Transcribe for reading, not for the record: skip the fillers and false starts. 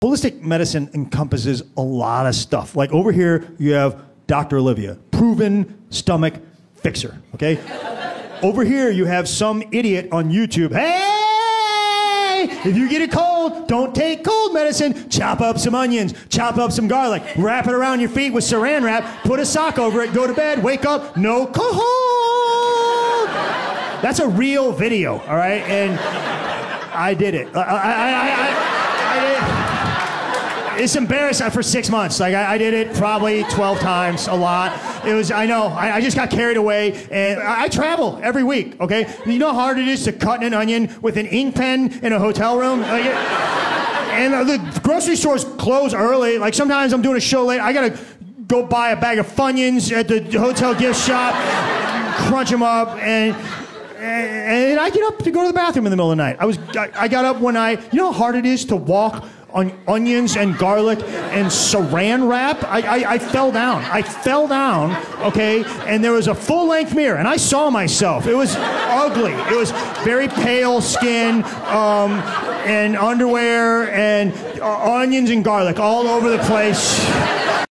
Holistic medicine encompasses a lot of stuff. Like over here, you have Dr. Olivia, proven stomach fixer, okay? Over here, you have some idiot on YouTube. Hey, if you get a cold, don't take cold medicine. Chop up some onions, chop up some garlic, wrap it around your feet with saran wrap, put a sock over it, go to bed, wake up, no cold. That's a real video, all right? And I did it. It's embarrassing for 6 months. Like I did it probably 12 times, a lot. It was, I know, I just got carried away, and I travel every week, okay? You know how hard it is to cut an onion with an ink pen in a hotel room? Like it, and the grocery stores close early. Like sometimes I'm doing a show late, I gotta go buy a bag of Funyuns at the hotel gift shop, crunch them up, and I get up to go to the bathroom in the middle of the night. I got up one night, you know how hard it is to walk on onions and garlic and saran wrap? I fell down. I fell down, okay? And there was a full-length mirror, and I saw myself. It was ugly. It was very pale skin, and underwear, and onions and garlic all over the place.